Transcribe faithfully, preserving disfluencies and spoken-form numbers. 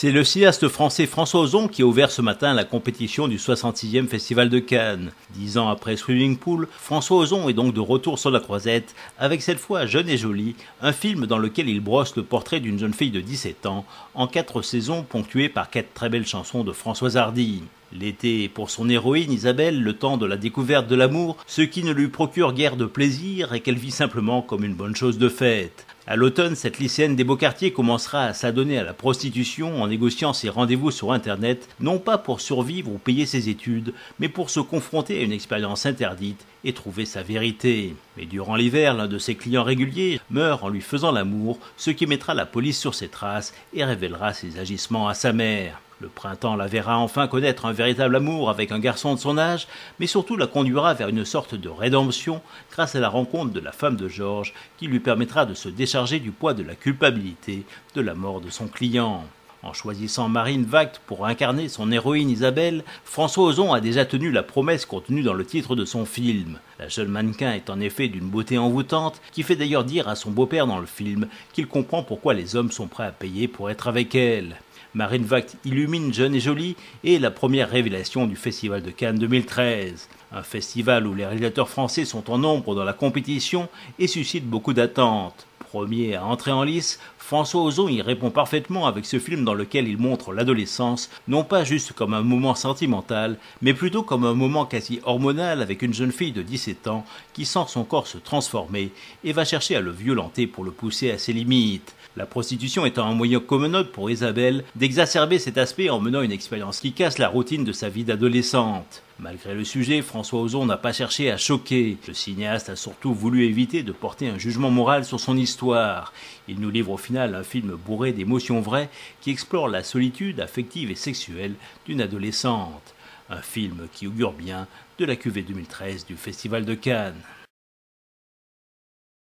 C'est le cinéaste français François Ozon qui a ouvert ce matin la compétition du soixante-sixième Festival de Cannes. Dix ans après Swimming Pool, François Ozon est donc de retour sur la croisette avec cette fois Jeune et jolie, un film dans lequel il brosse le portrait d'une jeune fille de dix-sept ans en quatre saisons ponctuées par quatre très belles chansons de Françoise Hardy. L'été est pour son héroïne Isabelle le temps de la découverte de l'amour, ce qui ne lui procure guère de plaisir et qu'elle vit simplement comme une bonne chose de faite. À l'automne, cette lycéenne des Beaux-Quartiers commencera à s'adonner à la prostitution en négociant ses rendez-vous sur Internet, non pas pour survivre ou payer ses études, mais pour se confronter à une expérience interdite et trouver sa vérité. Mais durant l'hiver, l'un de ses clients réguliers meurt en lui faisant l'amour, ce qui mettra la police sur ses traces et révélera ses agissements à sa mère. Le printemps la verra enfin connaître un véritable amour avec un garçon de son âge, mais surtout la conduira vers une sorte de rédemption grâce à la rencontre de la femme de Georges qui lui permettra de se décharger du poids de la culpabilité de la mort de son client. En choisissant Marine Vacht pour incarner son héroïne Isabelle, François Ozon a déjà tenu la promesse contenue dans le titre de son film. La jeune mannequin est en effet d'une beauté envoûtante, qui fait d'ailleurs dire à son beau-père dans le film qu'il comprend pourquoi les hommes sont prêts à payer pour être avec elle. Marine Vacht illumine Jeune et jolie et est la première révélation du Festival de Cannes deux mille treize. Un festival où les réalisateurs français sont en nombre dans la compétition et suscite beaucoup d'attentes. Premier à entrer en lice, François Ozon y répond parfaitement avec ce film dans lequel il montre l'adolescence, non pas juste comme un moment sentimental, mais plutôt comme un moment quasi hormonal avec une jeune fille de dix-sept ans qui sent son corps se transformer et va chercher à le violenter pour le pousser à ses limites. La prostitution étant un moyen communode pour Isabelle d'exacerber cet aspect en menant une expérience qui casse la routine de sa vie d'adolescente. Malgré le sujet, François Ozon n'a pas cherché à choquer. Le cinéaste a surtout voulu éviter de porter un jugement moral sur son histoire. Il nous livre au final un film bourré d'émotions vraies qui explore la solitude affective et sexuelle d'une adolescente. Un film qui augure bien de la cuvée deux mille treize du Festival de Cannes.